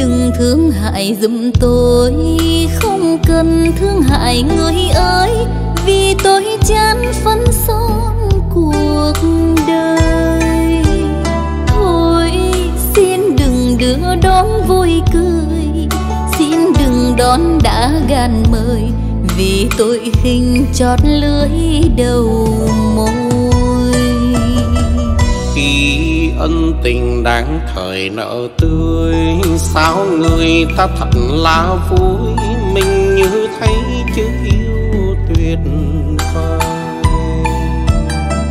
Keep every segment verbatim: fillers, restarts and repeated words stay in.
đừng thương hại giùm tôi, không cần thương hại người ơi, vì tôi chán phấn son cuộc đời. Thôi xin đừng đưa đón vui cười, xin đừng đón đã gan mời, vì tôi khinh chót lưỡi đầu môi. Khi ân tình đáng thời nợ tươi, sao người ta thật là vui, mình như thấy chữ yêu tuyệt vời.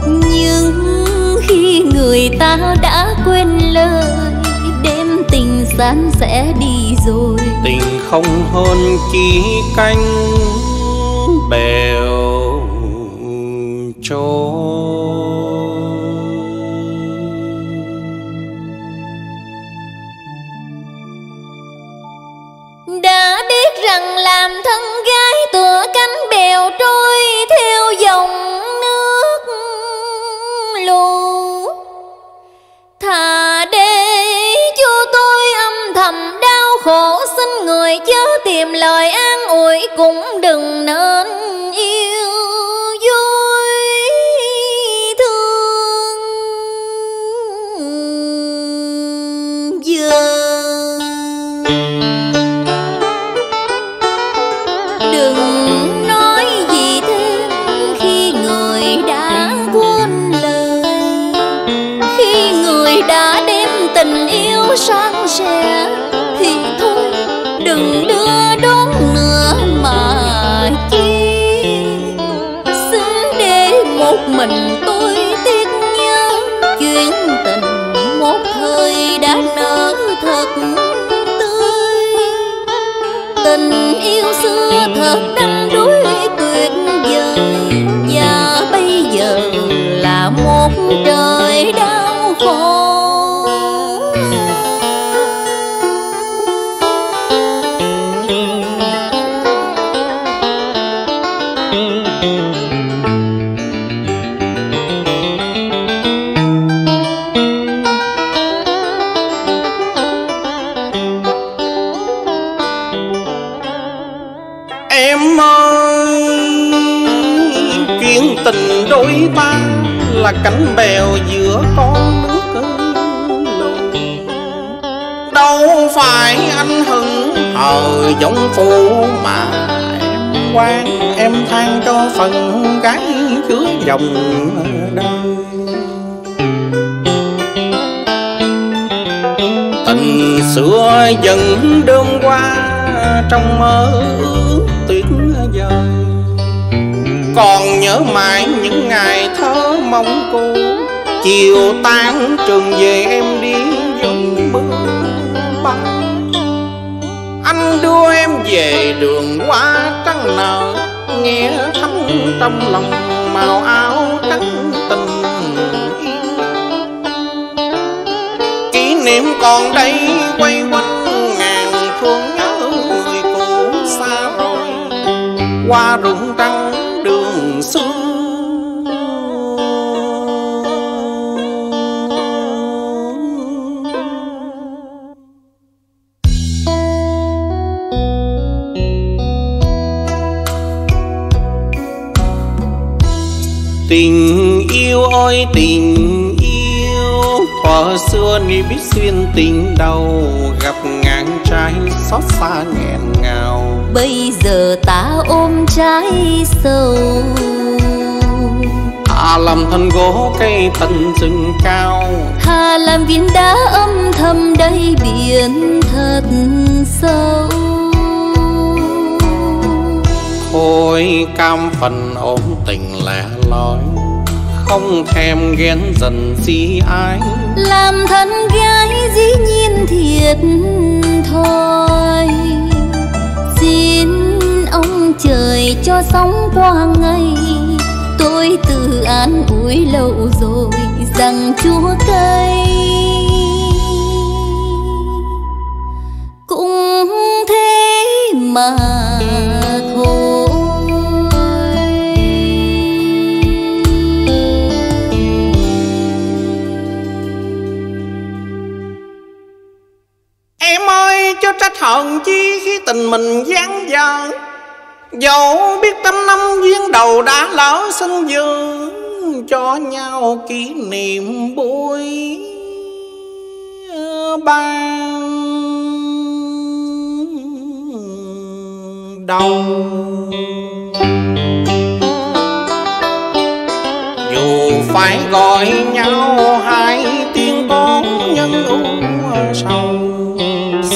Nhưng khi người ta đã quên lời, đêm tình sáng sẽ đi rồi, tình không hơn chỉ canh bèo trôi. Đã biết rằng làm thân gái tựa cánh bèo trôi theo dòng nước lũ, thà để cho tôi âm thầm đau khổ, xin người chớ tìm lời an ủi, cũng đừng nên yêu vui thương giờ. Sáng sẻ thì thôi đừng đưa đón nữa mà chi, xin để một mình tôi tiếc nhớ chuyện tình một thời đã nở thật tươi. Tình yêu xưa thật đắm đuối tuyệt vời, và bây giờ là một trời đau khổ. Đôi ta là cánh bèo giữa con nước lùn, đâu phải anh hừng hờ giống phụ mà em quan em than cho phần gái chứa dòng đời. Tình xưa dần đương qua trong mơ ước tuyệt vời, còn nhớ mãi những ngày thơ mong cô. Chiều tan trường về em đi dòng mưa băng, anh đưa em về đường hoa trắng nở, nghe thắm trong lòng màu áo trắng tình yêu. Kỷ niệm còn đây quay quanh ngàn thương nhớ người cũ xa rồi, qua rụng trăng đường xưa. Tình yêu ơi tình yêu, thuở xưa ni biết xuyên tình đầu, gặp ngàn trái xót xa nghẹn ngào, bây giờ ta ôm trái sầu. Thà làm thân gỗ cây tận rừng cao, thà làm viên đá âm thầm đầy biển thật sâu. Thôi cam phần ôm tình lẻ loi, không thèm ghen dần si ái, làm thân gái dĩ nhiên thiệt thôi. Xin ông trời cho sống qua ngày, tôi tự an ủi lâu rồi rằng chúa cây cũng thế mà thôi. Em ơi tình mình dáng dở. Dẫu biết trăm năm duyên đầu đã lỡ, xin giữ cho nhau kỷ niệm buổi ban đầu. Dù phải gọi nhau hai tiếng bóng nhân u sầu,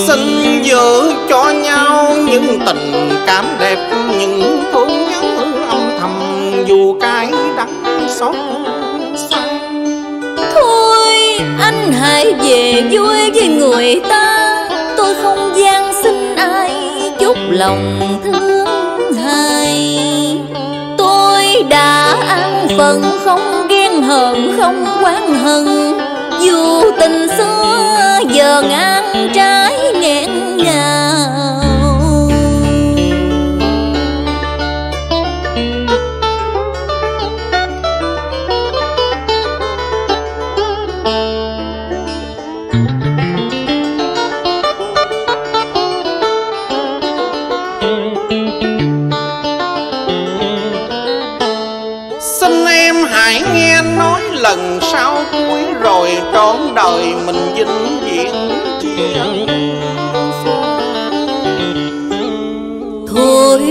xin giữ cho nhau những tình cảm đẹp, những thương nhớ âm thầm dù cái đắng xót xa. Thôi anh hãy về vui với người ta, tôi không gian xin ai chút lòng thương hại. Tôi đã an phận không ghen hờn không oán hận, dù tình xưa giờ ngang trái nghẹn ngào. Xin em hãy nghe nói lần sau, cuối rồi trọn đời mình vĩnh viễn chia. Thôi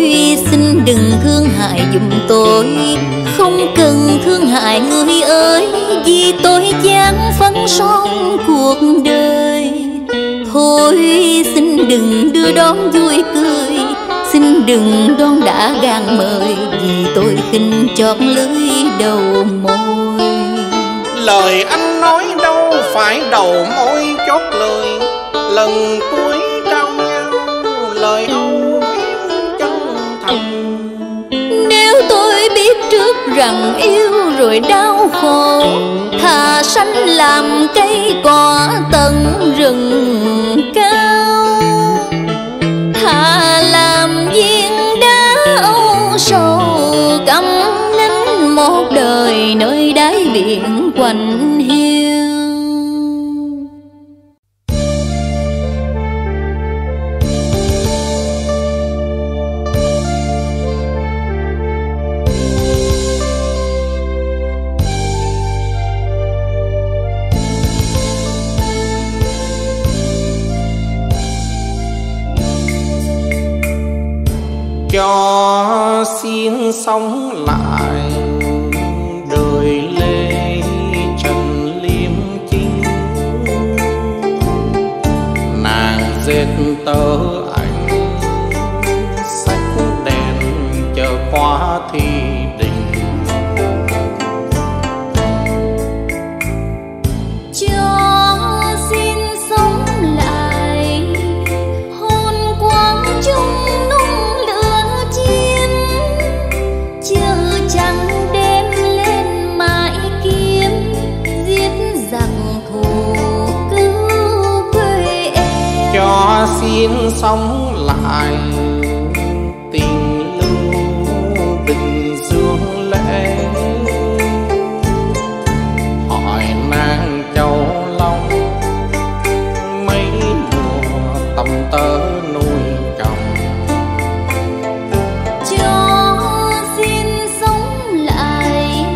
xin đừng thương hại dùm tôi, không cần thương hại người ơi, vì tôi chán phấn son cuộc đời. Thôi xin đừng đưa đón vui cười, xin đừng đón đã gan mời, vì tôi khinh chót lưới đầu môi. Lời anh nói đâu phải đầu môi chót lời, lần cuối trao nhau lời âu yếm chân thành. Nếu tôi biết trước rằng yêu rồi đau khổ, thà sanh làm cây cỏ tận rừng cao, thà làm viên đá âu sầu căm nín một đời nơi đáy biển quạnh hiu. Cho xin sống lại đời Lê Trần Liêm Chính, nàng dệt tơ ảnh sách đèn chờ khóa thi đình. Cho xin sống lại hôn quang chung xin sống lại tình lưu tình dương lễ, hỏi nàng châu Long mấy mùa tầm tớ nuôi chồng. Cho xin sống lại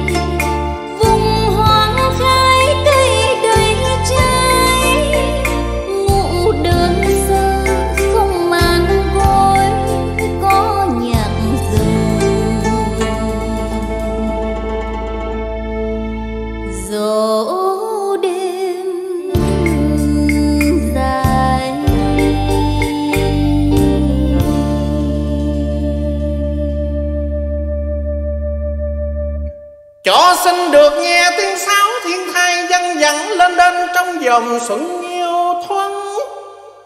vùng hoang khai cây đầy trái, ngủ đơn xin được nghe tiếng sáo thiên thai văng vẳng lên đên trong dòng xuân nhiêu thoáng.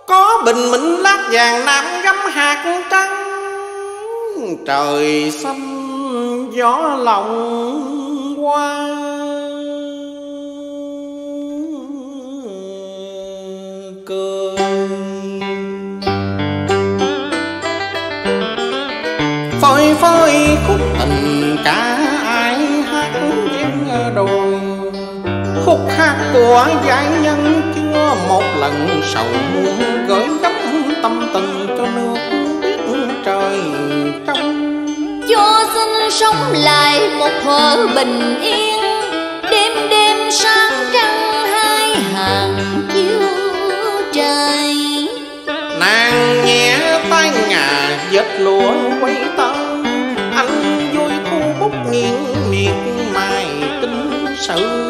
Có bình minh lát vàng nam gấm hạt trắng, trời xanh gió lòng qua cười. Phôi phôi khúc tình ca đôi, khúc hát của giai nhân chưa một lần sầu muôn gửi gắm tâm tình cho nước biết trời trong. Cho xin sống lại một thuở bình yên, đêm đêm sáng trăng hai hàng chiếu trời. Nàng nhẹ tay ngà vết lúa quay ta, anh vui thu bút nghiêng miệt mài tính sự.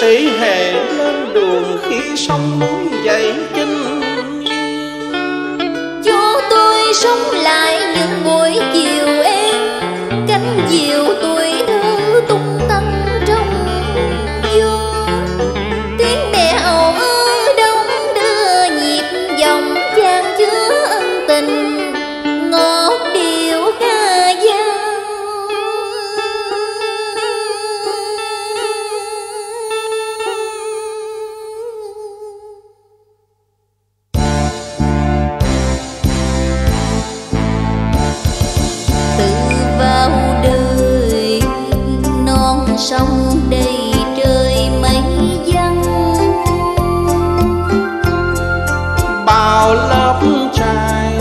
Sĩ hề lên đường khi sông núi dậy kinh, cho tôi sống lại những buổi chiều em cánh diều tuổi thơ tung tăng trong gió. Tiếng mẹ ầu ơ đông đưa nhịp dòng trang chứa ân tình ngọt điệu ca dao. Sông đầy trời mây giăng, bao lớp trai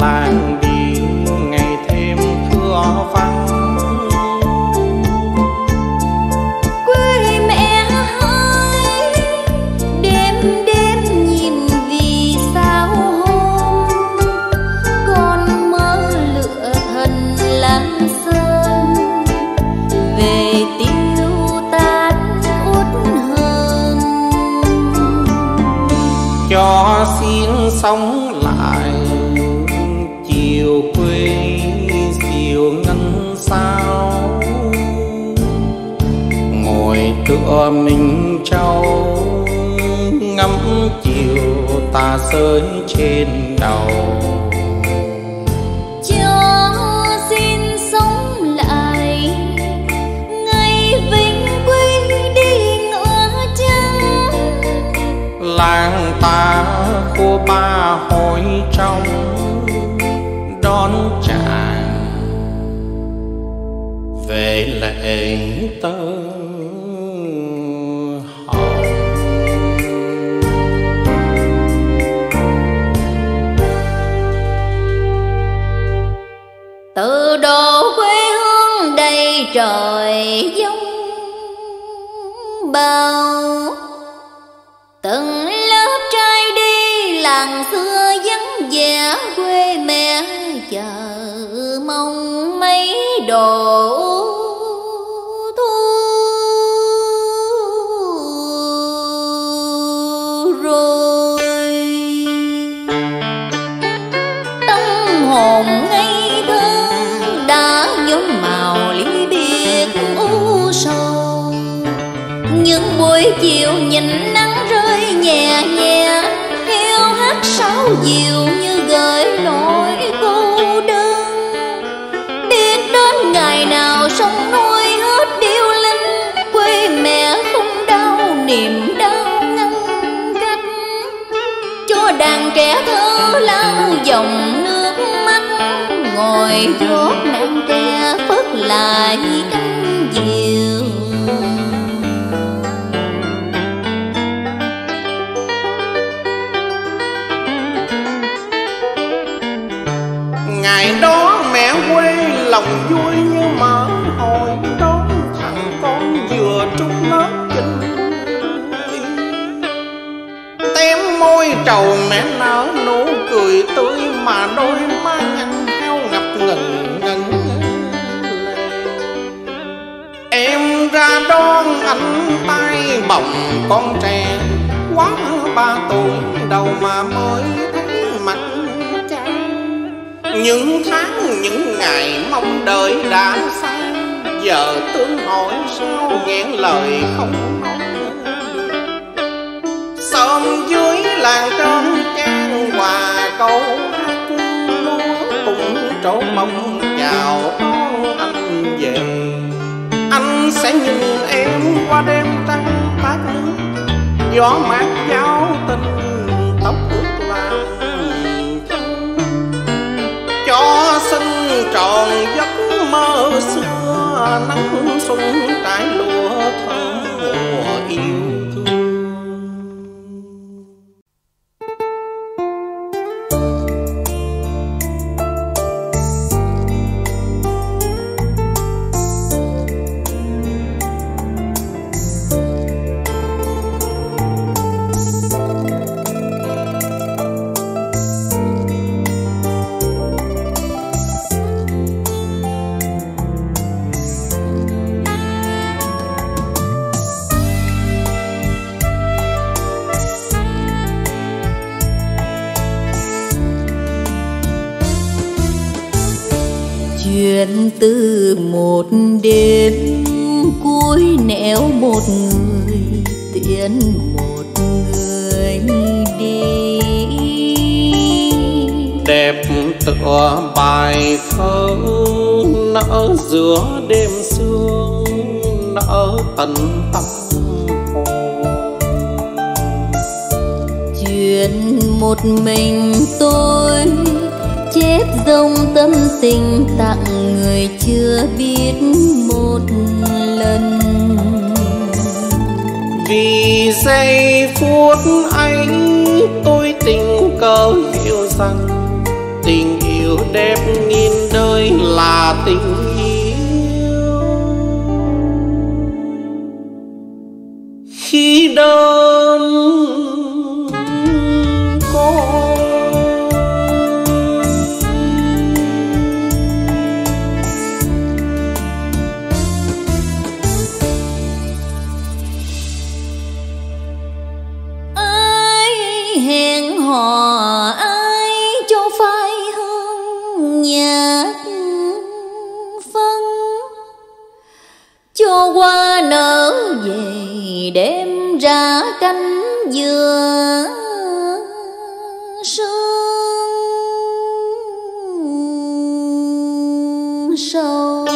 làng điệu ngày thêm thưa vắng. Quê mẹ ơi, đêm đêm nhìn vì sao hôm con mơ lửa thần lắm sơ. Cho xin sống lại chiều quê chiều ngân sao, ngồi tựa mình trâu ngắm chiều tà rơi trên đầu. Cho xin sống lại ngày vinh quy đi ngỡ trăng làng ta cô ba hỏi trong đón chàng về lệ tơ. Từ đồ quê hương đầy trời giông bao, từng lớp trai đi làng xưa vắng vẻ quê mẹ chờ mong mấy độ thu rồi. Tâm hồn ngây thơ đã nhuốm màu ly biệt u sầu, những buổi chiều nhìn nắng nhẹ nhẹ yêu hát sáu diều như gợi nỗi cô đơn. Biết đến ngày nào sông núi hết điêu linh, quê mẹ không đau niềm đau ngăn cách, cho đàn trẻ thơ lau dòng nước mắt, ngồi rót đàn trẻ phớt lại cánh diều. Ngày đó mẹ quê lòng vui như mở hồi đó, thằng con vừa trúng lớp kinh tém môi trầu mẹ nở nụ cười tươi mà đôi má anh heo ngập ngừng ngừng. ánh tay bồng con trẻ quá ba tuổi đầu mà mới thấy mặt trăng. Những tháng những ngày mong đợi đã xa, giờ tương hỏi sao nghẹn lời không nói. Sớm dưới làng trong trang hòa câu hát, lúa cùng trổ mong chào con anh về. Anh sẽ nhìn em qua đêm trăng tát, gió mát giáo tình tóc ướt làng. Cho sinh tròn giấc mơ xưa, nắng xuân trái lúa thơm mùa yêu. Chuyện từ một đêm cuối nẻo một người tiễn một người đi, đẹp tựa bài thơ nở giữa đêm sương, nở tận tâm hồn. Chuyện một mình tôi chép dòng tâm tình tặng người chưa biết một lần. Vì giây phút ấy tôi tình cờ hiểu rằng tình yêu đẹp nghìn đời là tình yêu. Khi đơn đem ra cánh dừa sương sâu.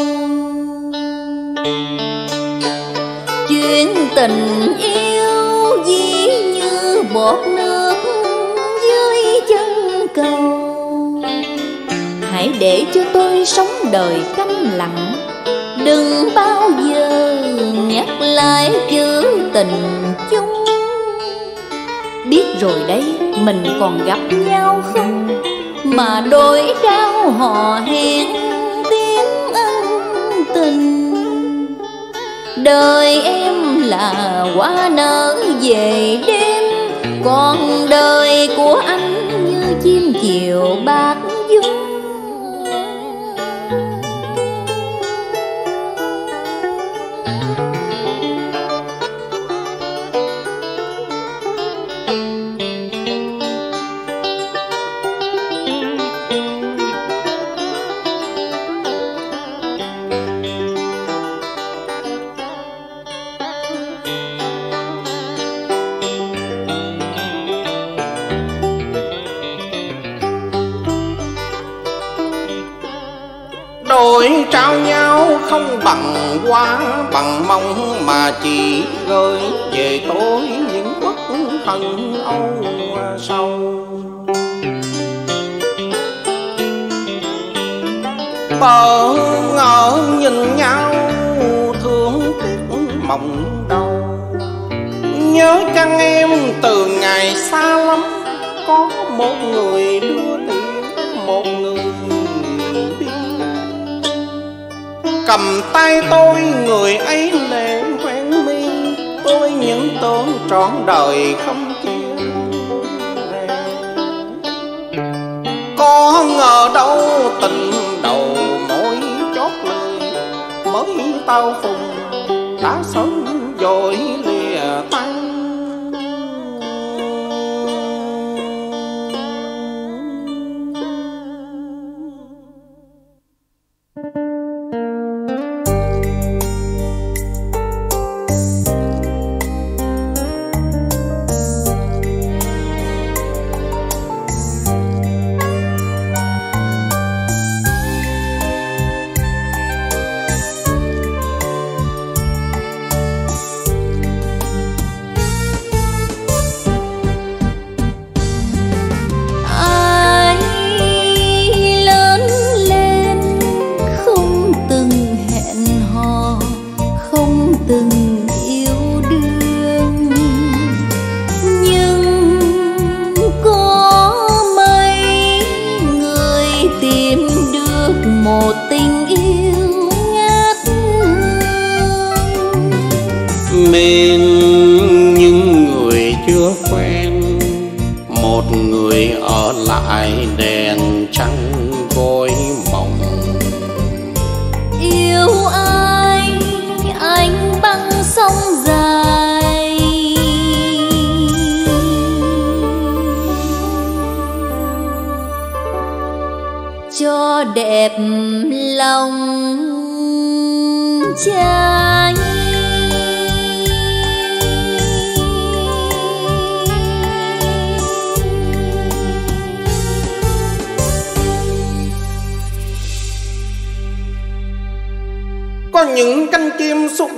Chuyện tình yêu dí như bọt nước dưới chân cầu, hãy để cho tôi sống đời câm lặng, đừng bao giờ nhắc lại chữ tình chung. Biết rồi đấy mình còn gặp nhau không, mà đổi đau hò hẹn tiếng ân tình. Đời em là hoa nở về đêm, còn đời của anh như chim chiều bạc dung. Trao nhau không bằng quá bằng mong, mà chỉ gửi về tối những quốc thần âu sâu. Bỡ ngỡ nhìn nhau thương tiếc mộng đau, nhớ chăng em từ ngày xa lắm, có một người đưa tiễn một người. Cầm tay tôi người ấy lệ quen mi, tôi những tưởng trọn đời không chia. Có ngờ đâu tình đầu mối chót lời mới tao phùng đã sống rồi lìa tay.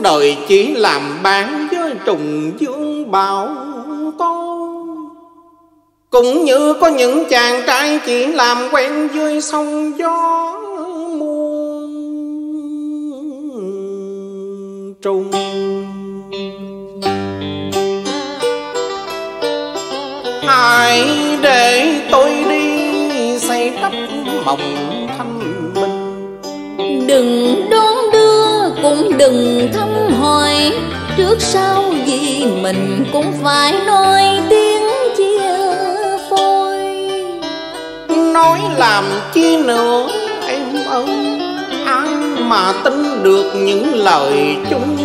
Đời chỉ làm bán với trùng dương bão tố, cũng như có những chàng trai chỉ làm quen với sông gió muôn trùng. Hãy để tôi đi xây đắp mộng thanh minh, đừng đón cũng đừng thăm hỏi, trước sau gì mình cũng phải nói tiếng chia phôi. Nói làm chi nữa em ơi, ai mà tin được những lời chung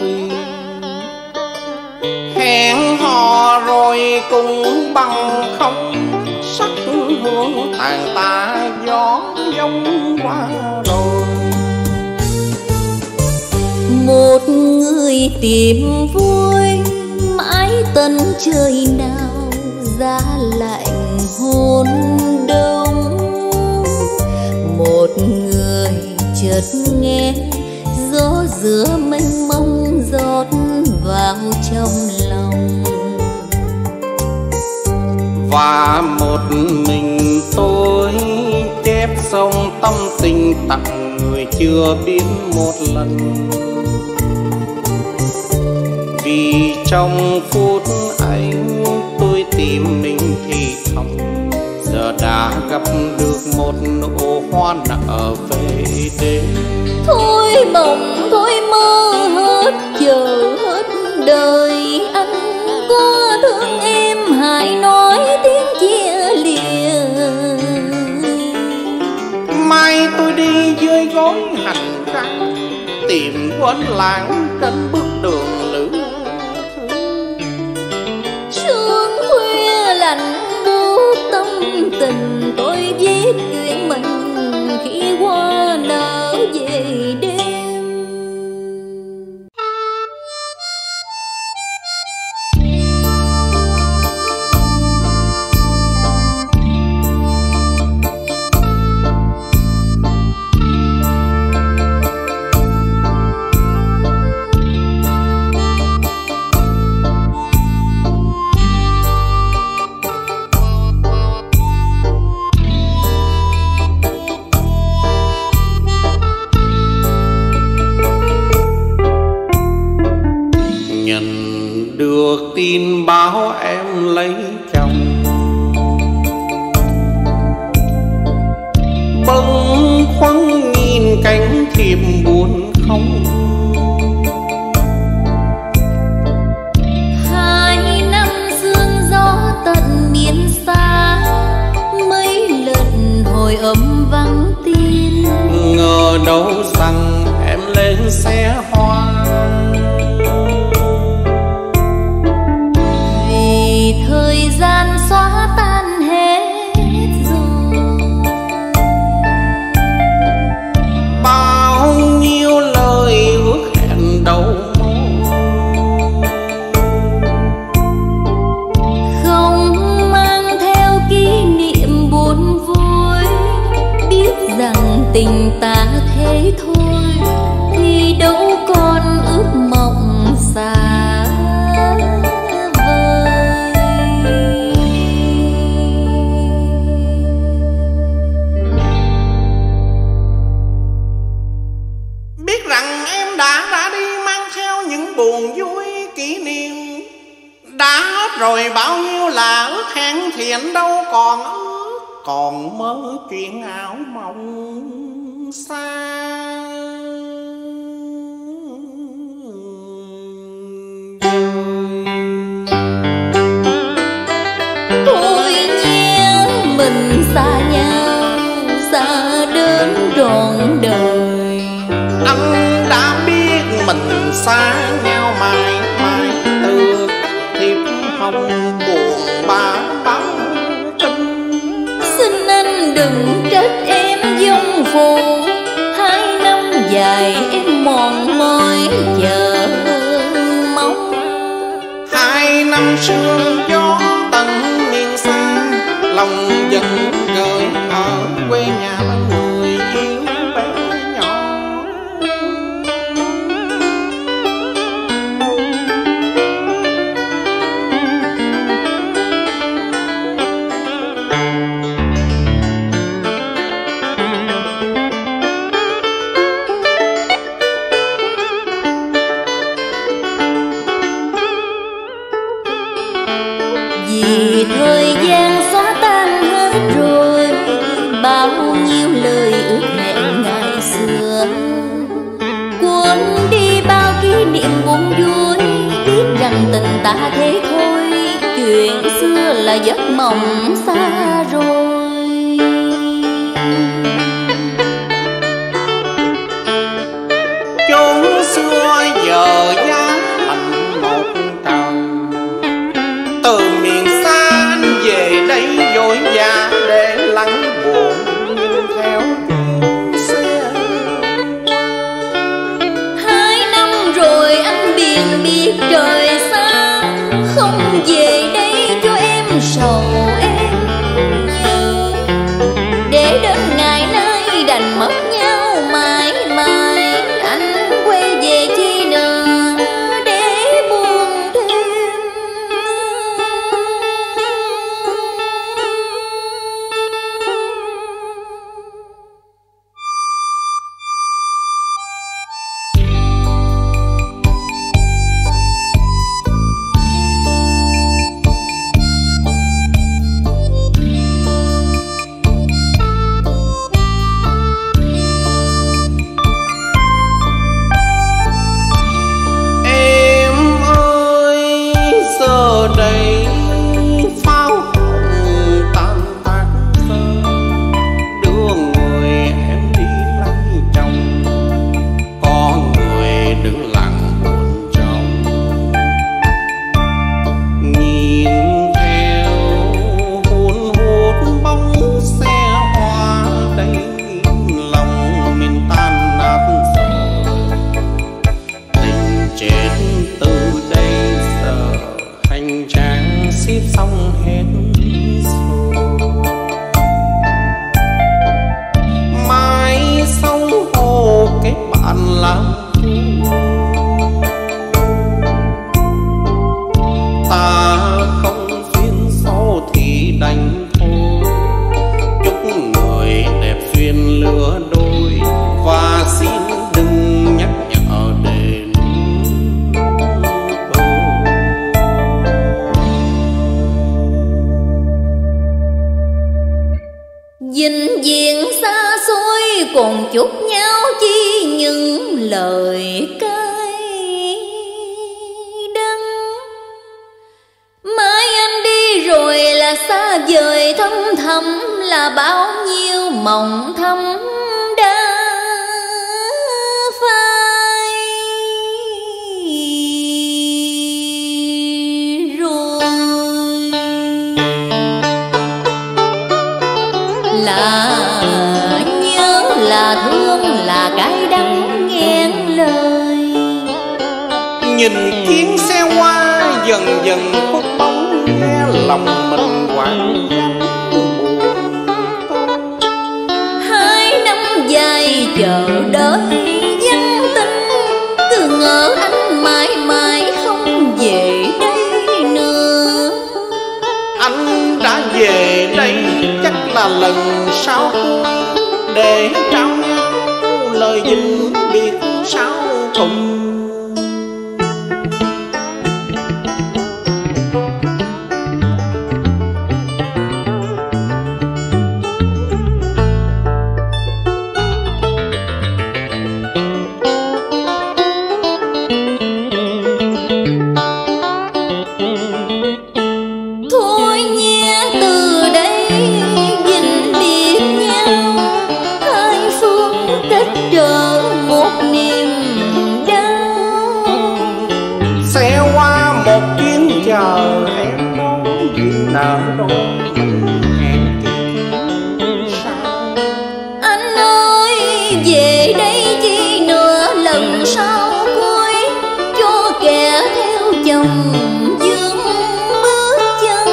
thuyền. Hẹn hò rồi cũng bằng không, sắc hương tàn tạ gió giông qua đồi. Một người tìm vui mãi tận trời nào, giá lạnh hôn đông. Một người chợt nghe gió giữa mênh mông rót vào trong lòng, và một mình tôi chép xong tâm tình tặng người chưa biết một lần. Vì trong phút ấy tôi tìm mình thì thầm, giờ đã gặp được một nụ hoa nở về đêm. Thôi mộng thôi mơ hết, chờ hết đời anh có thương em hãy nói tiếng chia lìa. Mai tôi đi dưới gối hành trắng, tìm quên lãng trên bước đường. Tình tôi viết chuyện mình khi qua nở về đêm. Tin báo em lấy chồng, bâng khuâng nhìn cánh thiệp buồn không. Hai năm sương gió tận miền xa, mấy lần hồi ấm vắng tin. Ngờ đâu rằng em lên xe hoa hết rồi, bao nhiêu là ước hẹn thiện đâu còn, còn mơ chuyện ảo mộng xa. Thôi nhé mình xa nhau, xa đến trọn đời. Anh đã biết mình xa nhau mãi mãi từ thiệp hồng buồn bã bão trâm. Xin anh đừng trách em dông phù, hai năm dài em mòn mỏi chờ mong. Hai năm sương gió tận miền xa, lòng dần gợi ở quê nhà người yêu bé nhỏ. Vì thời gian xóa tan hết rồi bao nhiêu lời ước hẹn ngày xưa, cuốn đi bao kỷ niệm buồn vui. Biết rằng tình ta thế thôi, chuyện xưa là giấc mộng xa rồi. Chốn xưa giờ giá thành một trần, từ miền xa anh về đây vội vã để lắng buồn nhưng theo chuyện xưa. Hai năm rồi anh biển biệt trời xa, không về đây cho em sầu em nhiều. Để đến ngày nay đành mất nhau mãi mãi, anh quay về chi nợ để buồn thêm. Hãy lòng vương bước chân.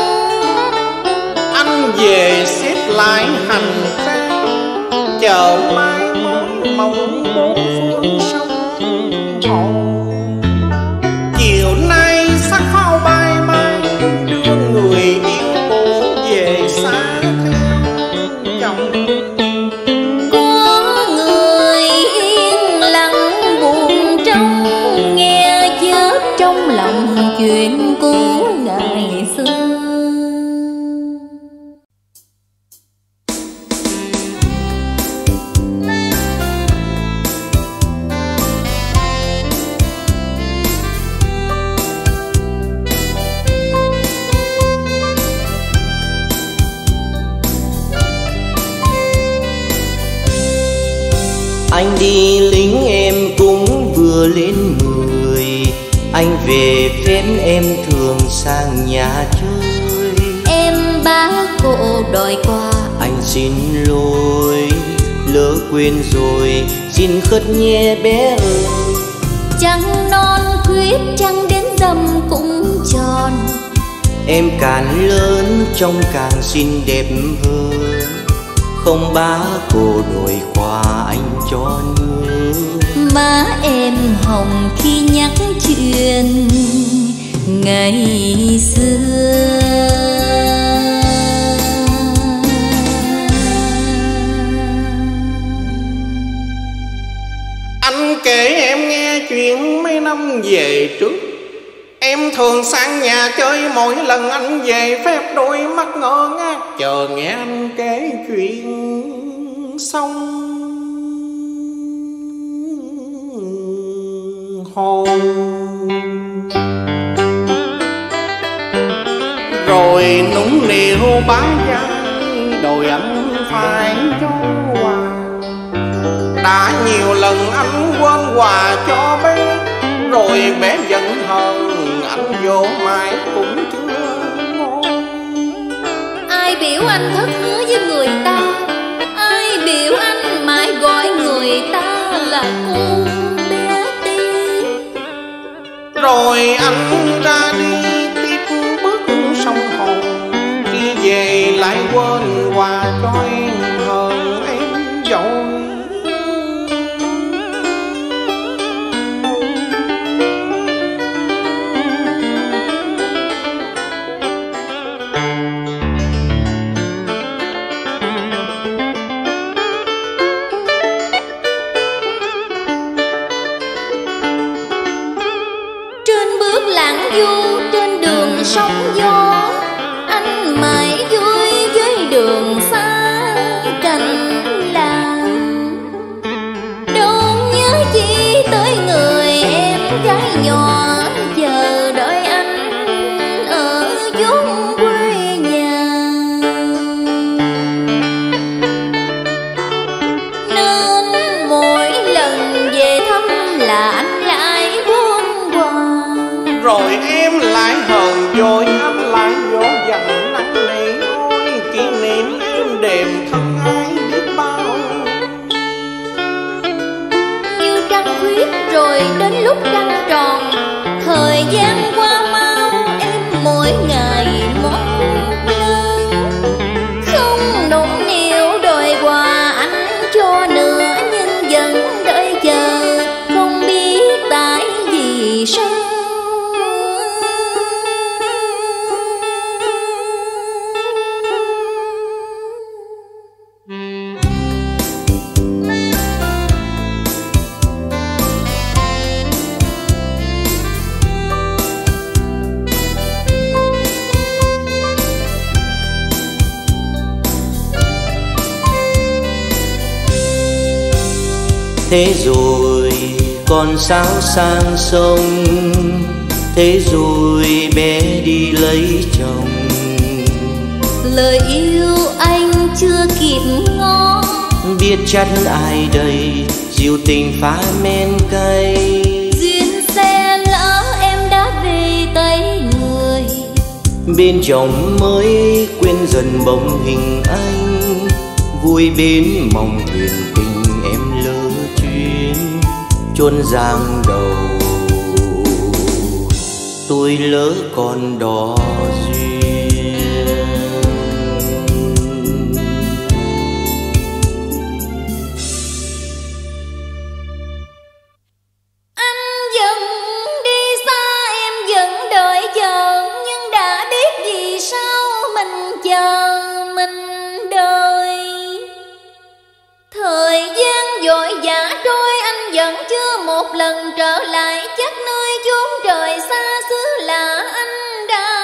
Anh về xếp lại hành trang, chờ mai mối mong bốn phương sông thọ. Chiều nay sắc pháo bay mai đưa người yêu cô về xa theo chồng. Chuyện cũ ngày xưa anh đi lính em cũng vừa lên mười. Anh về phép em thường sang nhà chơi. Em bá cô đòi quà, anh xin lỗi lỡ quên rồi, xin khất nhé bé ơi. Trăng non khuyết trăng đến dầm cũng tròn, em càng lớn trông càng xinh đẹp hơn. Không bá cô đòi quà anh cho nữa. Má em hồng khi nhắc chuyện ngày xưa. Anh kể em nghe chuyện mấy năm về trước, em thường sang nhà chơi. Mỗi lần anh về phép đôi mắt ngơ ngác chờ nghe anh kể chuyện xong rồi nũng nịu bán gian đòi anh phải cho quà. Đã nhiều lần anh quên quà cho bé, rồi bé giận hờn anh vô mãi cũng chưa ngon. Ai biểu anh thất hứa với người ta, ai biểu anh mãi gọi người ta là cô. Rồi anh ra đi tiếp bước sông Hồng, khi về lại quên quà cho em hơn em dội. Thế rồi con sáo sang sông, thế rồi bé đi lấy chồng. Lời yêu anh chưa kịp ngó, biết chắc ai đây diêu tình phá men cay. Duyên xe lỡ em đã về tay người, bên chồng mới quên dần bóng hình anh. Vui bên mong thuyền chôn giang đầu tôi lỡ còn đò duyên. Anh dần đi xa, em vẫn đợi chờ, nhưng đã biết vì sao mình chờ mình đợi. Thời gian vội vã trôi, anh vẫn chưa một lần trở lại. Chắc nơi chốn trời xa xứ là anh đã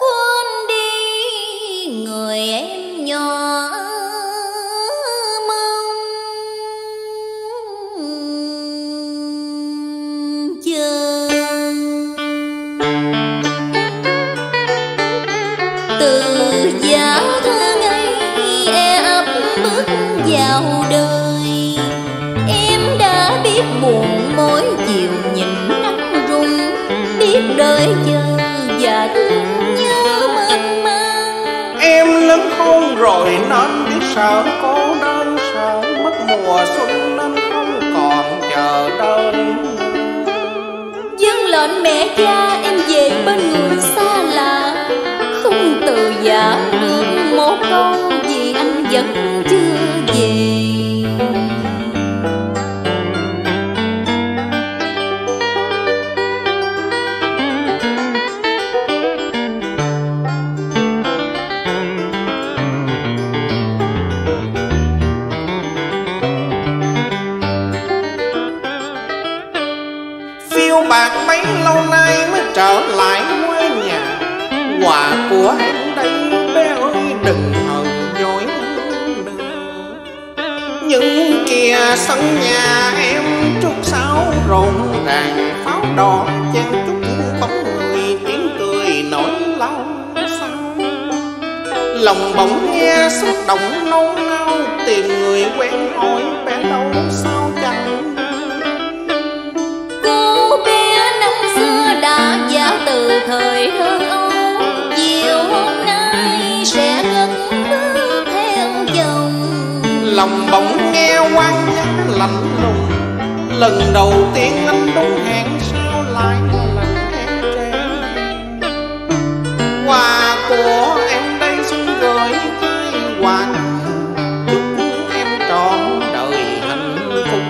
quên đi người em nhỏ mong chờ. Từ giá thơ ngây e ấp bước vào đời, em đã biết buồn mỗi chiều nhìn nắng rung, biết đời chờ và thương nhớ mênh mang. Em lớn khôn rồi nên biết sợ cô đơn, sợ mất mùa xuân nên không còn chờ đợi. Dâng lệnh mẹ cha em về bên người xa lạ, không từ giả được một câu vì anh vẫn chưa về. Lâu nay mới trở lại quê nhà, quà của em đây bé ơi đừng hờn dỗi nữa. Những kia sân nhà em trúc sáo rộn ràng, pháo đỏ chen chúc bóng người, tiếng cười nổi lao sao. Lòng bỗng nghe xúc động nôn nao, tìm người quen hỏi bé đâu sao chẳng. Đã giá từ thời thơ ấu, chiều hôm nay sẽ ngất bước theo dòng. Lòng bỗng nghe quan nhắc lạnh lùng, lần đầu tiên anh đúng hẹn sao lại lần em trẻ. Quà của em đây xin gửi tay quà, chúc em trọn đời hạnh phúc.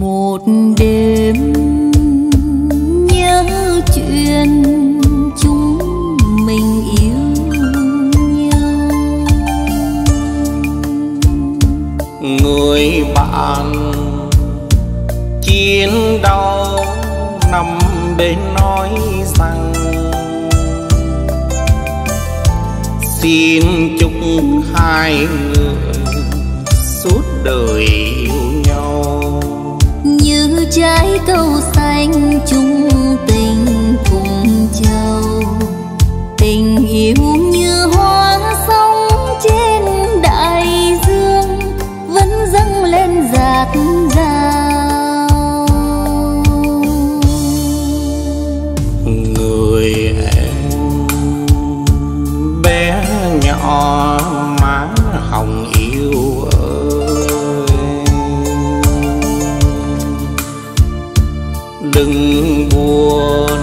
Một đêm nhớ chuyện chúng mình yêu nhau, người bạn chiến đau nằm bên nói rằng xin chúc hai người suốt đời yêu nhau. Như trái câu xanh chung tình cùng châu, tình yêu như hoa sóng trên đại dương vẫn dâng lên dạt dào. Người em bé nhỏ má hồng yêu đừng buồn,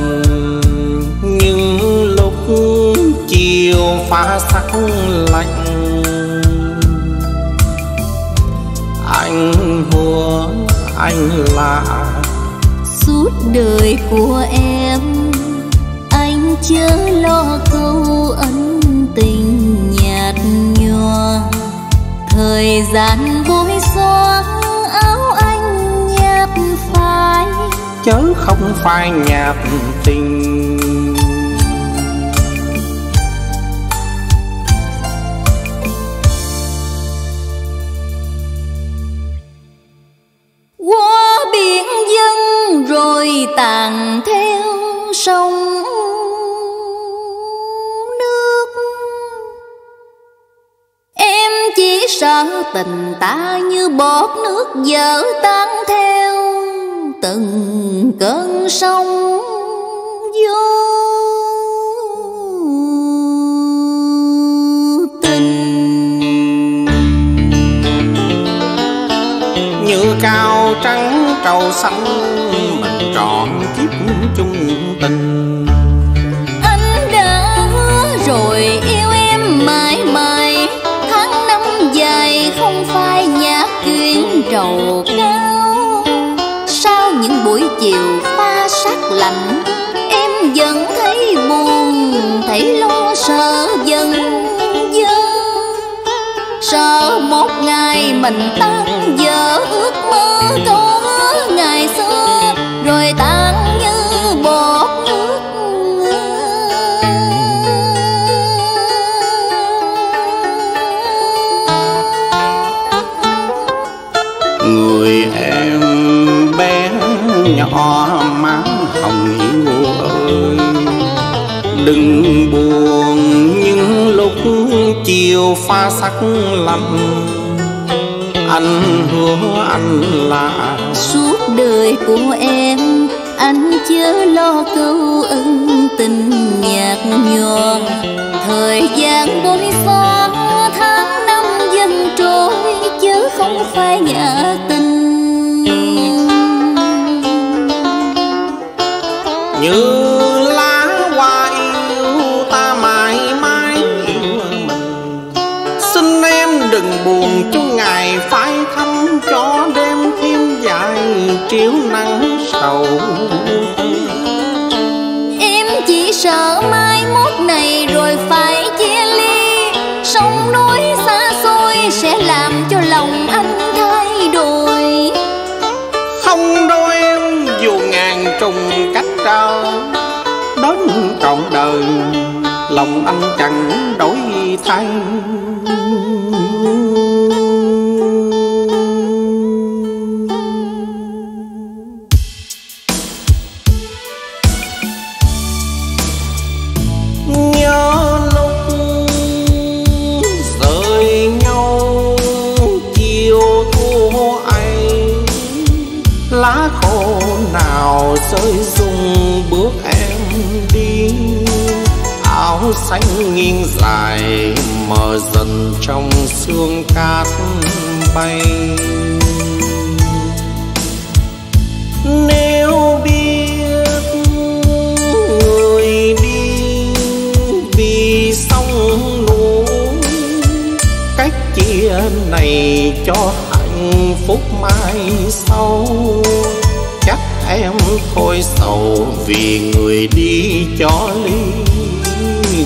những lúc chiều phá sắc lạnh anh muốn anh là suốt đời của em. Anh chớ lo câu ân tình nhạt nhòa, thời gian bối xóa áo anh nhạt phai chớ không phải nhạt tình. Qua biển dâng rồi tàn theo sông nước, em chỉ sợ tình ta như bọt nước vỡ tan theo từng cơn sông vô tình. Như cao trắng trầu xanh mình trọn kiếp chung tình. Anh đã hứa rồi yêu em mãi mãi, tháng năm dài không phai nhã quyến trầu cao. Sau những buổi chiều pha sát lạnh, em vẫn thấy buồn, thấy lo sợ dần dần. Sợ một ngày mình tan vỡ ước mơ có ngày xưa, rồi tan như bọt nước. Người em bé nhỏ má hồng ngô ơi, đừng buồn những lúc chiều pha sắc lạnh. Anh hứa anh là suốt đời của em, anh chớ lo câu ân tình nhạt nhòa. Thời gian bối xóa tháng năm dần trôi, chứ không phải nhã tình. Như lá hoa yêu ta mãi mãi yêu mình, xin em đừng buồn chung ngày phải thăm cho đêm thêm dài chiếu nắng sầu. Em chỉ sợ mai mốt này rồi phải chia ly, sông núi xa xôi sẽ làm cho lòng anh thay đổi. Không đâu em, dù ngàn trùng cách trao, đến trọn đời lòng anh chẳng đổi thay. Lá khô nào rơi rụng bước em đi, áo xanh nghiêng dài mờ dần trong sương cát bay. Nếu biết người đi vì sông núi, cách chia này cho phút mai sau, chắc em thôi sầu vì người đi cho ly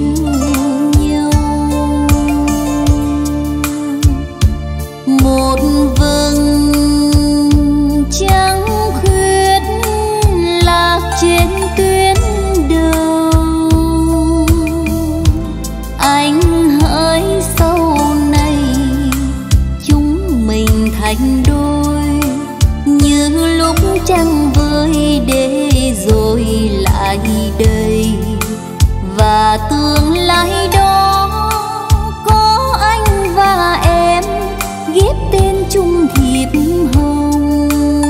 yêu nhau, một vầng trăng trên tuyến đầu. Anh hỡi sau này chúng mình thành đôi, như lúc trăng vơi để rồi lại đây. Và tương lai đó có anh và em ghép tên chung thiệp hồng,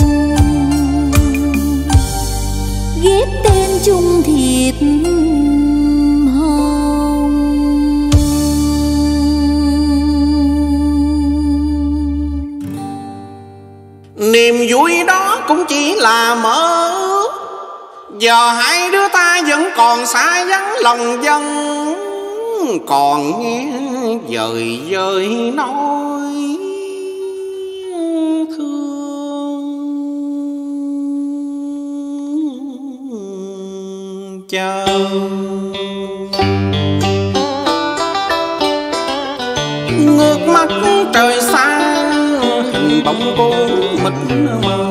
ghép tên chung thiệp hồng. Niềm vui đó cũng chỉ là mơ, giờ hai đứa ta vẫn còn xa vắng lòng dân. Còn nghe dời dời nói chờ. Ngước mắt trời xa hình bóng cô mình mơ,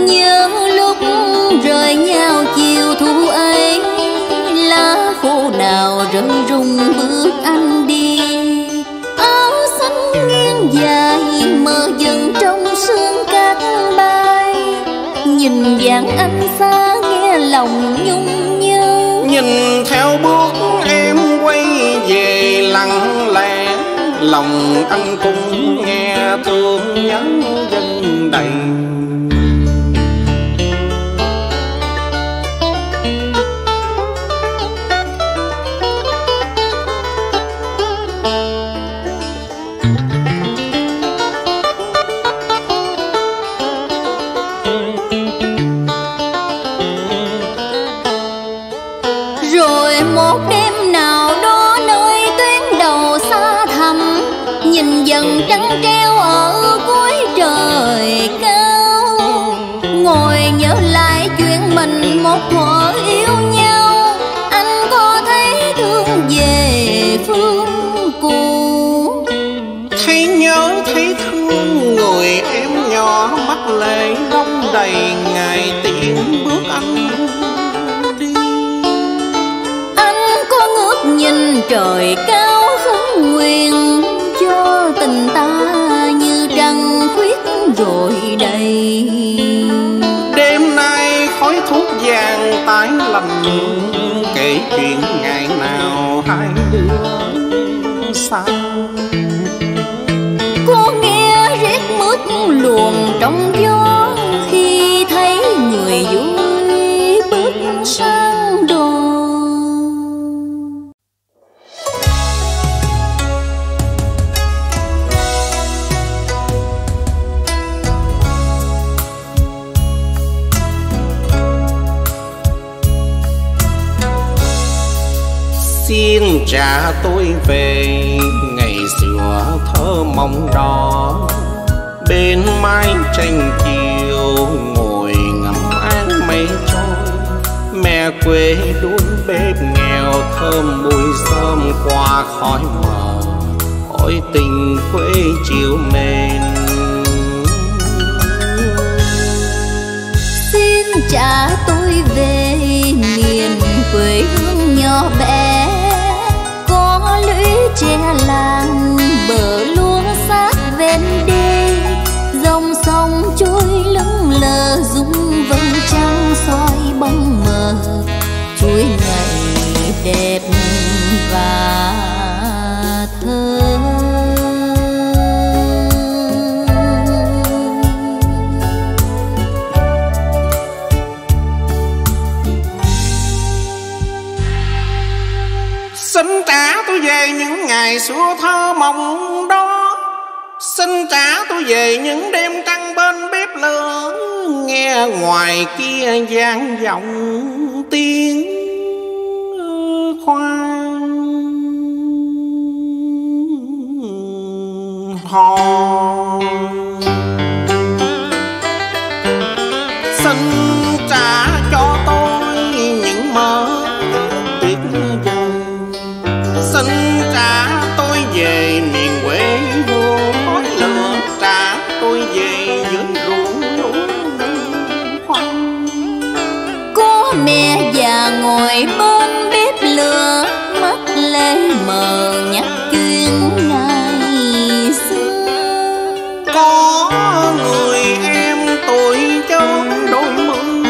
nhớ lúc rời nhau chiều thu ấy. Lá khô nào rơi rụng bước anh đi, áo xanh nghiêng dài mờ dần trong sương cát bay. Nhìn dáng anh xa lòng nhung nhớ, nhìn lòng anh cũng nghe thương nhớ dân đầy. Trời cao khấn nguyện cho tình ta như trăng khuyết rồi đầy. Đêm nay khói thuốc vàng tái lầm kể chuyện ngày nào hai đứa xa. Có nghe rét mướt luồn trong gió khi thấy người vui bước xa. Xin trả tôi về ngày xưa thơ mong đó, bên mái tranh chiều ngồi ngắm áng mây trôi. Mẹ quê đun bếp nghèo thơm mùi sớm qua khói mờ, ôi tình quê chiều mến. Xin trả tôi về miền quê hương nhỏ bé, có lũy tre làng bờ lúa sát ven đê. Dòng sông trôi lững lờ dung vầng trăng soi bóng mờ chuỗi ngày đẹp và thơ. Xin trả tôi về những ngày xưa thơ mộng đó, xin trả tôi về những đêm trăng bên bếp lửa, nghe ngoài kia vang vọng tiếng khoan hò. Xin trả cho tôi những mơ, xin trả tôi về miền quê hương khói lửa, trả tôi về dưới ruộng lúa khoan. Có mẹ già ngồi bên bếp lửa, mắt lê mờ nhắc chuyện ngày xưa. Có người em tuổi chớm đôi mươi,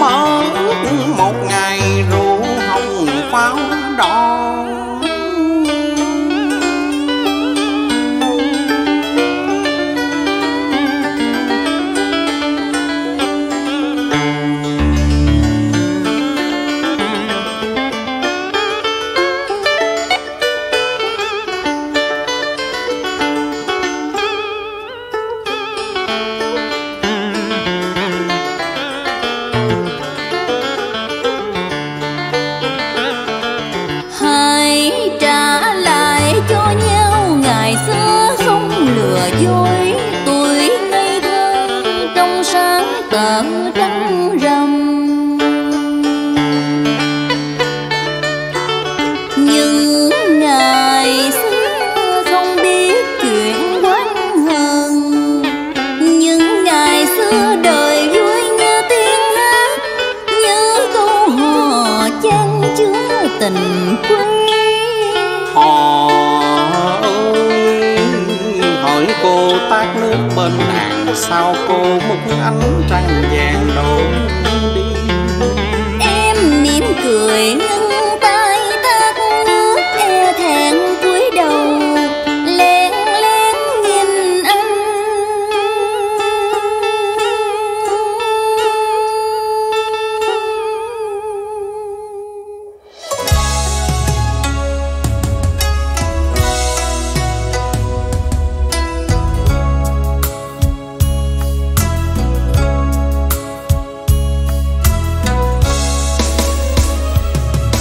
mơ ước một ngày rượu hồng pháo đỏ. Sao cô một ánh trăng vàng đổ đi, em mỉm cười nâng tay thác nước e thẹn cúi đầu lê.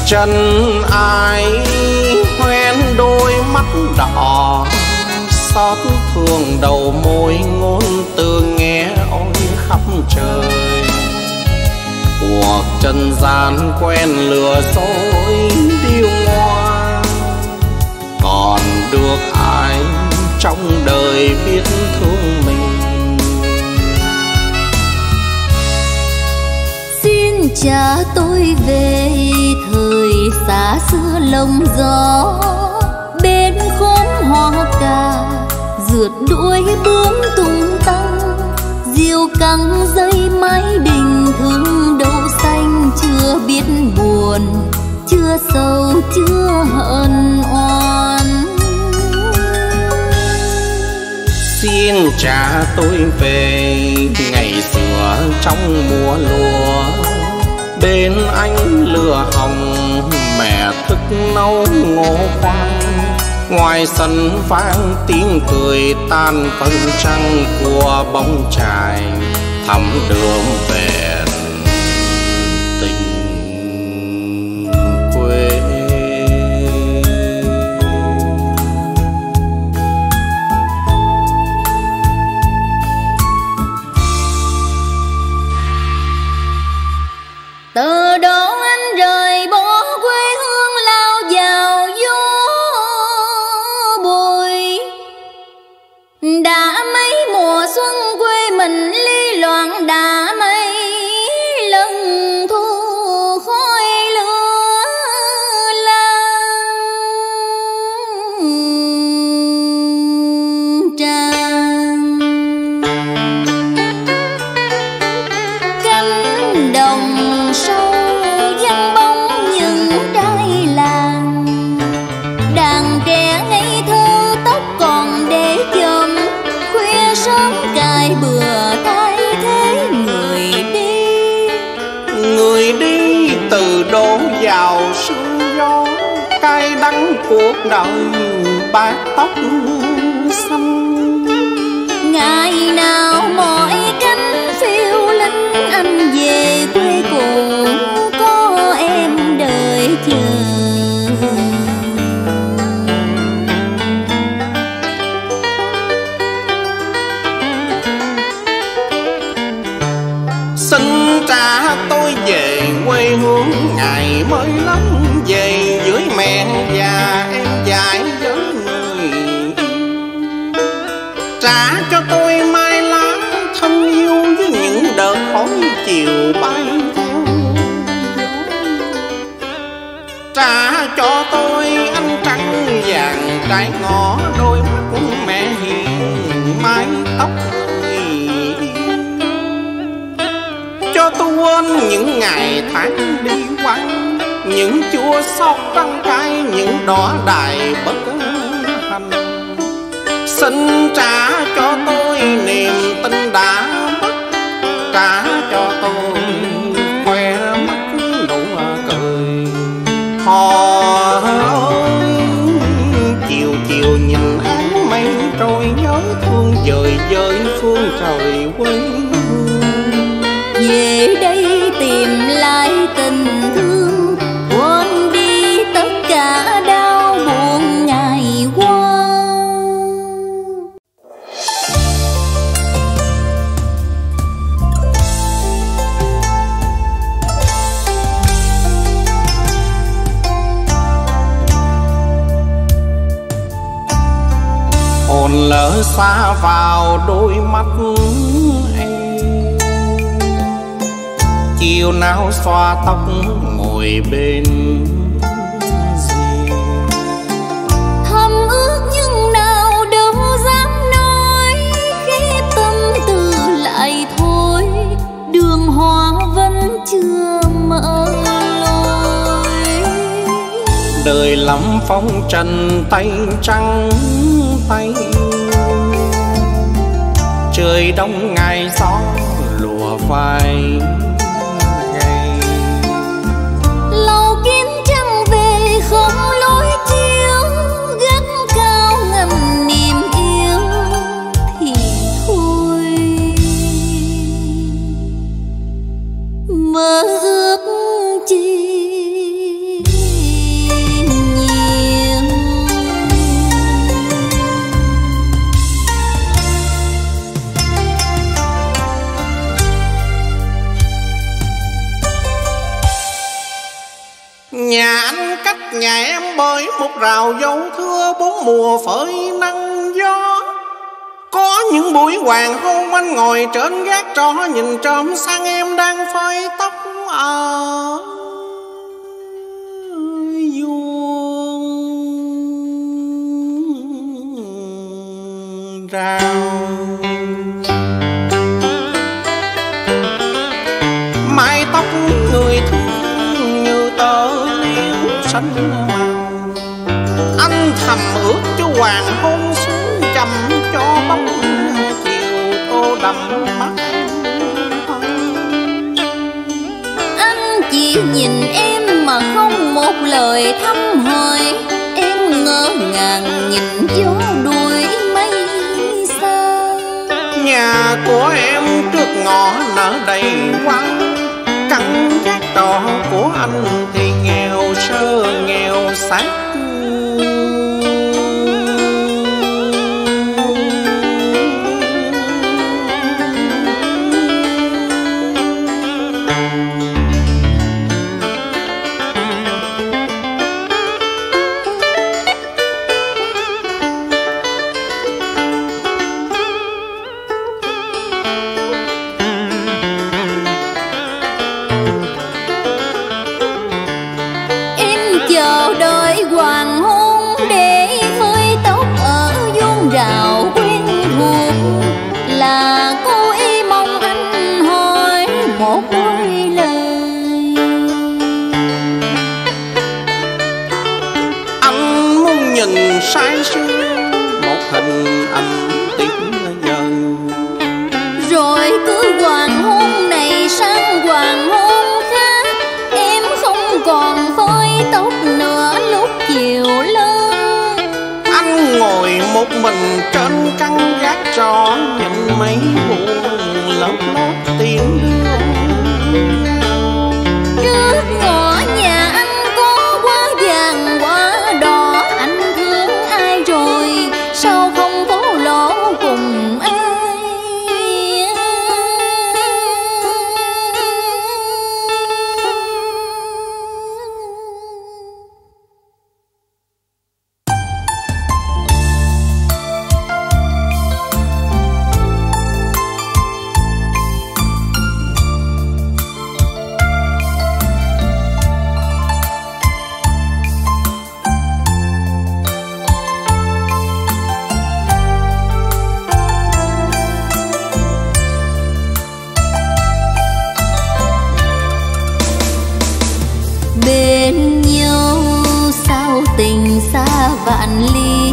chân ai hoen đôi mắt đỏ xót thương đầu môi ngôn từ nghe ôi khắp trời. Cuộc trần gian quen lừa dối điêu ngoa, còn được ai trong đời biết thương mình. Xin cha tôi về thời xa xưa lồng gió, bên khóm hoa cà rượt đuôi bướm tung tăng, diều căng dây mái đình thương đậu xanh chưa biết buồn, chưa sầu chưa hận oan. Xin cha tôi về ngày xưa trong mùa lúa, bên anh lửa hồng mẹ thức nấu ngô khoai, ngoài sân vang tiếng cười tan vầng trăng của bóng chài thắm đường về tình quê. Từ đó anh rời bỏ quê hương lao vào gió bụi, đã mấy mùa xuân quê mình ly loạn, đã mấy lần thu khói lửa lan tràn. Cánh đồng sâu vắng bóng những đai làng, đàn trẻ ngây thơ tóc còn để chớm, khuya sớm cài bừa thay thế người đi. Người đi từ đổ vào sương gió, cay đắng cuộc đời bạc tóc xanh. Ngày nào mỗi cánh phiêu linh anh về quê cũ, có em đợi chờ. Xin cha tôi về quê hương ngày mới lắm, về dưới mẹ già em dạy với người. Trả cho tôi mai lá thân yêu với những đợt khói chiều bay theo. Trả cho tôi ánh trăng vàng trải ngõ đôi mắt của mẹ hiền mái tóc người. Cho tôi quên những ngày tháng đi qua, những chua xót vắng cay, những đỏ đài bất hạnh. Xin trả cho tôi niềm tin đã mất, trả cho tôi khoe mắt nụ cười. Họ ơi, chiều chiều nhìn áng mây trôi nhớ thương dời dời phương trời quê hương. Về đây tìm lại tình thương, quên đi tất cả đau buồn ngày qua. Hồn lỡ xa vào đôi mắt em, chiều nào xoa tóc ngồi bên gì thầm ước nhưng nào đâu dám nói, khi tâm tư lại thôi đường hoa vẫn chưa mở lối. Đời lắm phong trần tay trắng tay trời đông ngày gió lùa vai. Không lối chiếu gắt cao ngầm niềm yêu thì thôi mơ ước chi. Nhà anh cách nhà em bởi một rào dâu thưa, bốn mùa phởi nắng gió. Có những buổi hoàng hôn anh ngồi trên gác trọ, nhìn trộm sang em đang phơi tóc ở vuông rào. Mái tóc người thương như tơ liễu xanh màu, anh thầm ước cho hoàng hôn xuống trầm cho bóng chiều tô đậm mắt. Anh chỉ nhìn em mà không một lời thăm hỏi, em ngỡ ngàng nhìn gió đuổi mây xa. Nhà của em trước ngõ nở đầy quăng, căn gác trọ của anh thì nghèo sơ nghèo xác. Sai sương một hình ảnh tiếng nhân, rồi cứ hoàng hôn này sang hoàng hôn khác, em không còn phơi tóc nữa lúc chiều lớn. Anh ngồi một mình trên căn gác trọ, nhìn mấy buồn lóc lót tiếng hương. Trước ngõ nhà anh có quá vàng quá đỏ, anh rồi sao không có lỗ cùng ai? Vạn lý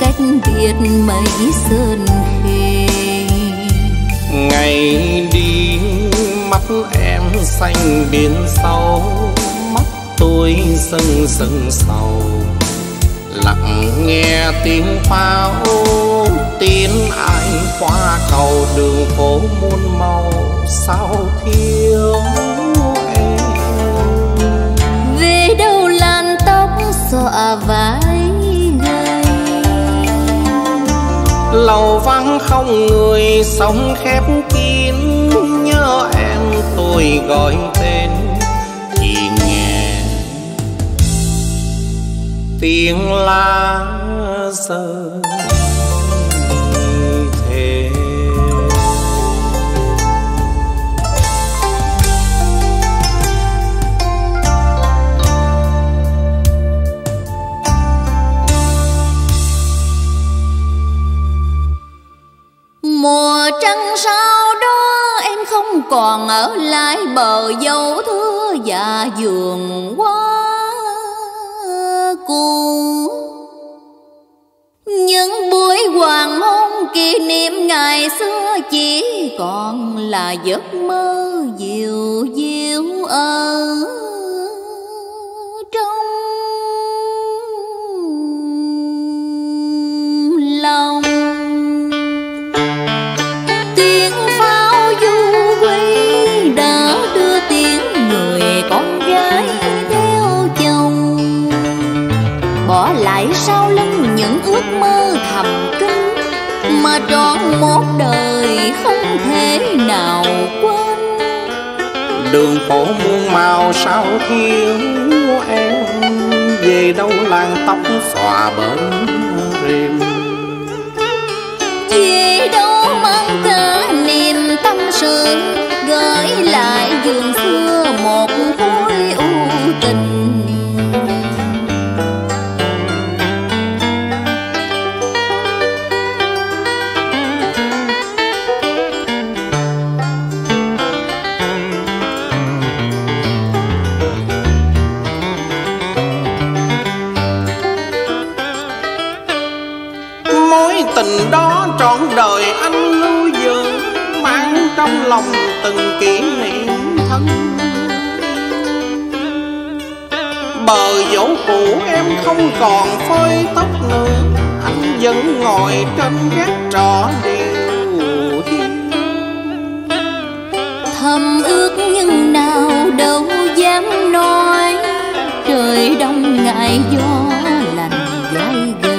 cách biệt mấy sơn khê, ngày đi mắt em xanh biển sâu, mắt tôi sưng sưng sầu. Lặng nghe tiếng pháo tiếng anh qua cầu, đường phố muôn màu sao thiếu em. Về đâu làn tóc xõa vai, lầu vắng không người, sống khép kín. Nhớ em tôi gọi tên thì nghe tiếng lá rơi thề. Mùa trăng sao đó em không còn ở lại bờ dâu thưa và vườn quá cũ. Những buổi hoàng hôn kỷ niệm ngày xưa chỉ còn là giấc mơ dịu dịu ở trong lòng. Bỏ lại sau lưng những ước mơ thầm kín mà trọn một đời không thể nào quên. đường phố muôn màu sao thiếu em, về đâu làng tóc xòa bến rìm, về đâu mang cả niềm tâm sự gửi lại giường xưa một khối u tình. Đó trọn đời anh lưu giữ, mang trong lòng từng kỷ niệm thân. Bờ dỗ cũ em không còn phơi tóc nữa, anh vẫn ngồi trên gác trọ điều hiên. Thầm ước nhưng nào đâu dám nói, trời đông ngại gió lạnh gai ghê.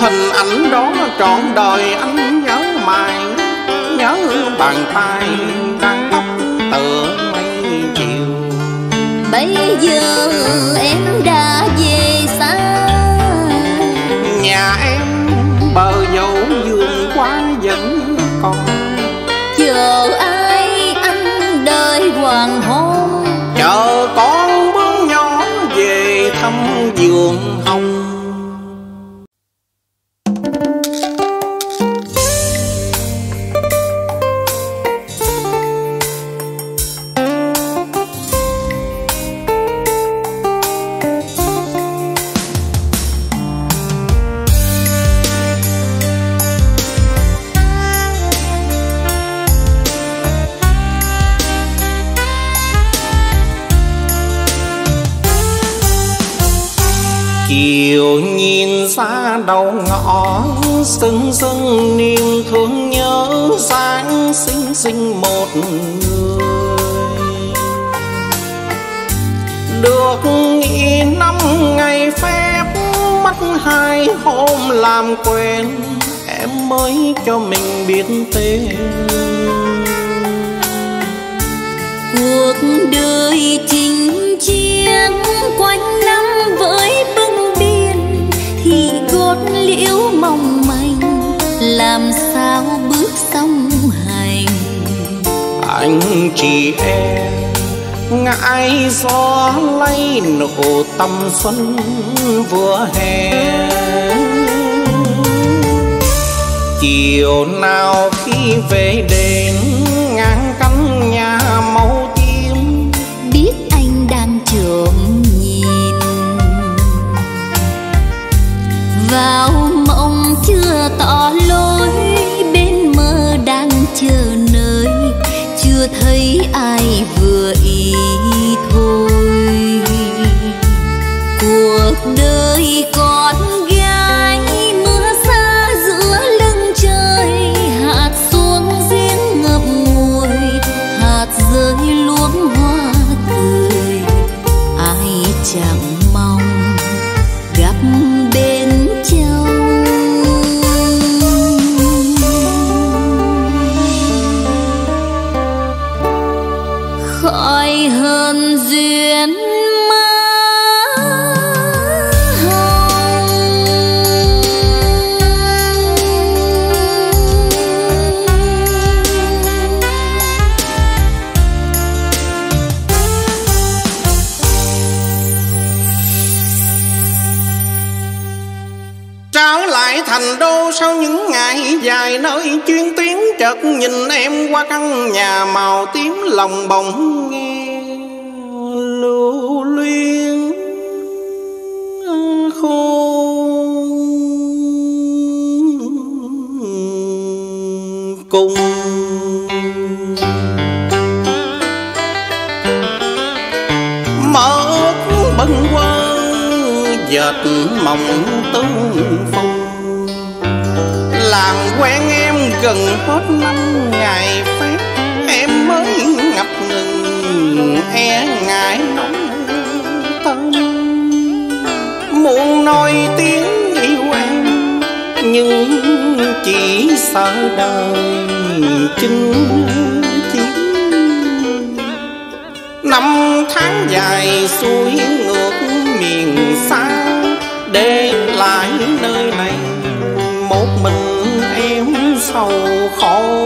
Hình ảnh đó trọn đời anh nhớ mãi, nhớ bàn tay đang tóc tựa mây chiều. Bây giờ em đã về xa, nhà em bờ dẫu vườn quá vẫn còn chờ ai anh đợi hoàng hôn, chờ con bướm nhỏ về thăm vườn hồng. Chiều nhìn xa đầu ngõ, sưng sưng niềm thương nhớ sáng xinh xinh một người. Được nghỉ năm ngày phép, mất hai hôm làm quen, em mới cho mình biết tên. Cuộc đời chinh chiến quanh năm với bưng biên, thì gót liễu mong manh làm sao bước song hành. Anh chị em ngại gió lay nụ tâm xuân vừa hè. Chiều nào khi về đêm ngang căn nhà màu tím, biết anh đang trộm nhìn vào mộng chưa tỏ lối, bên mơ đang chờ nơi chưa thấy ai vừa ý thôi. Cuộc đời con gái mưa xa giữa lưng trời, hạt xuống giếng ngập ngùi, hạt rơi luống hoa cười, ai chẳng mong gặp bên châu. Khỏi hờn duyên má hồng, tráo lại thành đô sau những ngày dài nơi chuyên tiếng. Chợt nhìn em qua căn nhà màu tím, lòng bỗng nghe lưu luyến khôn cùng. Mơ ước bâng quơ dệt mộng tương phong, làm quen em gần hết năm ngày phép, em mới ngập ngừng e ngại nóng tâm. Muốn nói tiếng yêu em nhưng chỉ sợ đời chứng chiến Năm tháng dài xuôi ngược miền xa, để lại nơi này một mình em sầu khổ.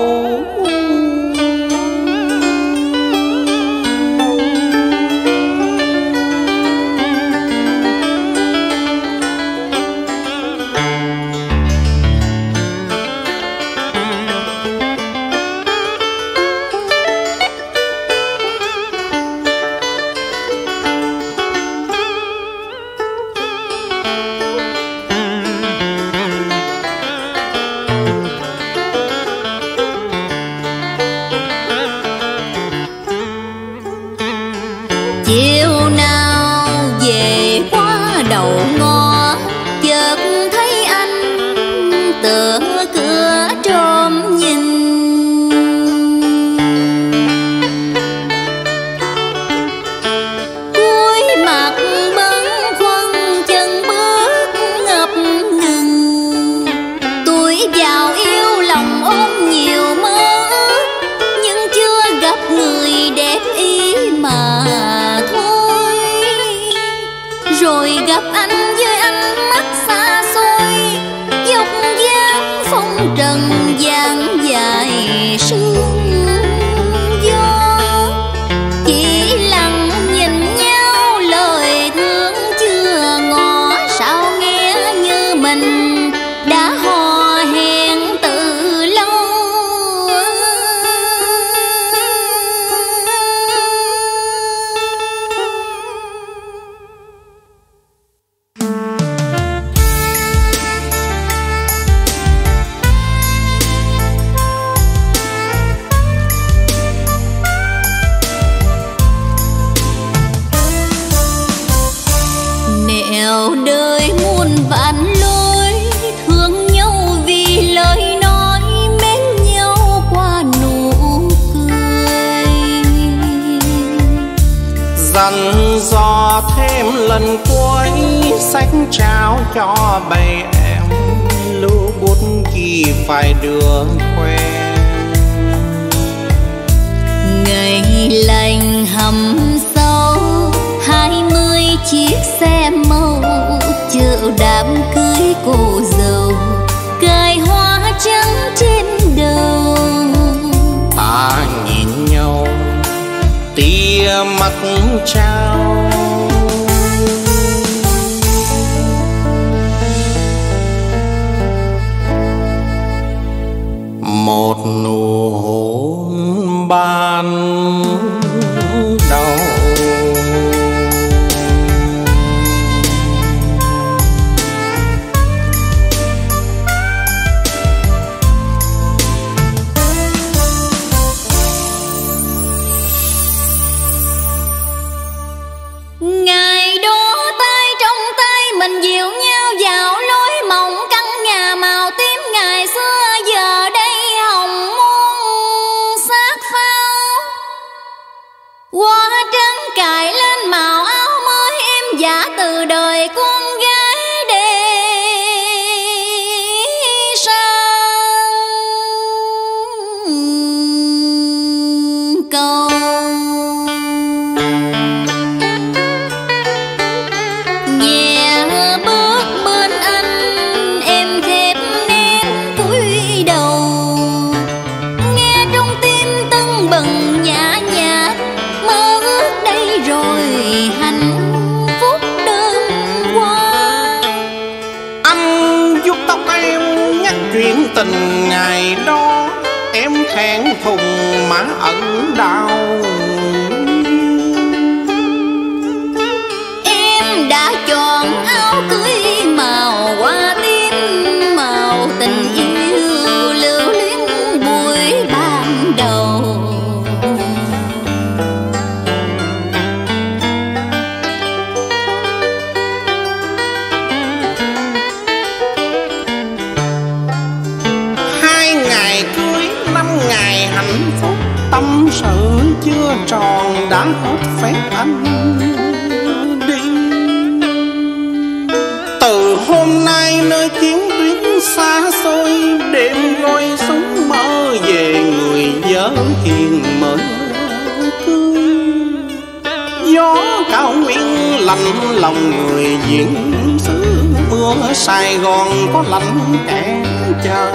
gió cao nguyên lạnh lòng người diễn xứ mưa Sài Gòn có lạnh kẻ chờ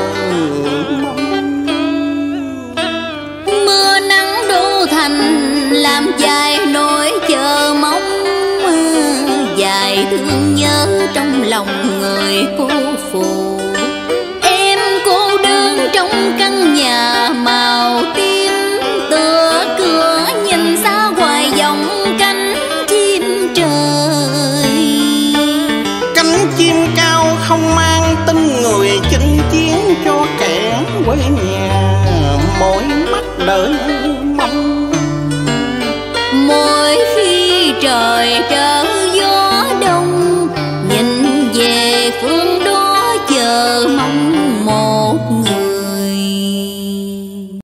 mưa nắng đô thành làm dài nỗi chờ mong dài thương nhớ trong lòng người cô phụ em cô đơn trong căn nhà màu tím tựa cửa nhìn xa hoài vọng cánh chim trời cánh chim cao không mang tin người chinh chiến cho kẻ quê nhà mỗi mắt đời mong mỗi khi trời trở gió đông nhìn về phương đó chờ mong